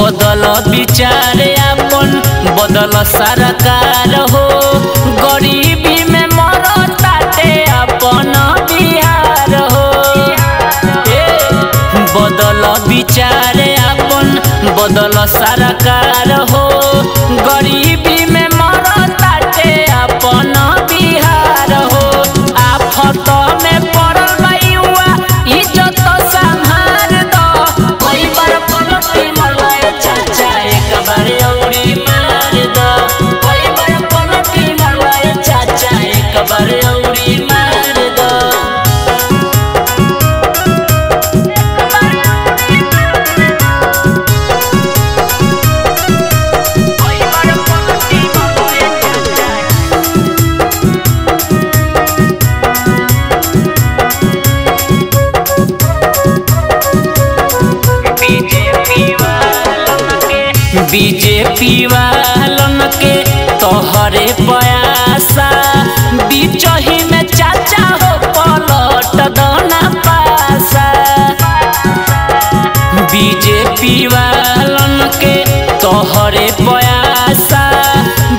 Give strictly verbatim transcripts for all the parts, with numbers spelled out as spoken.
बदल विचार अपन बदल सरकार हो, गरीबी में मरत ताटे अपन बिहार हो। बदल विचार अपन बदल सरकार हो, गरीबी में मरत ताटे अपन बिहार हो। आफत में पड़ल बा युवा, इज्जत सम्हार दो। कई बार पलटी मरवाए चाचा, एक बार औरी मार दो। कई बार पलटी मरवाए चाचा, एक बार औरी मार दो। बीजेपी वालन के तोहरे बयासा, बीचही में चाचा हो पलट दोना पासा। बीजेपी वालन के तोहरे बयासा,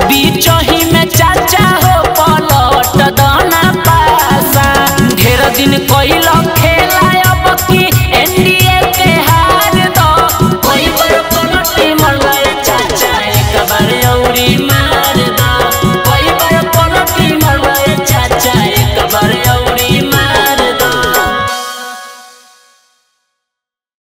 बीचही में चाचा हो पलट दोना पासा। ढेर दिन कोई खेला अब की एनडीए के हार दो। कई बार पलटी मरवाए चाचा, एक बार औरी।